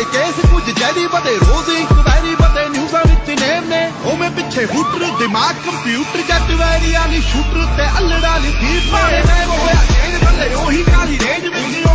के केस कुछ जैरी बदे रोज इंक्वायरी बदे न्यूज़ा विच नेम ने ओ में पिछे हुटर दिमाग कंप्यूटर जट वैरी आली शूटर ते अल्लड़ा ली थी मारे मैं वो होया चेंज बदे ओही काली रेंज में।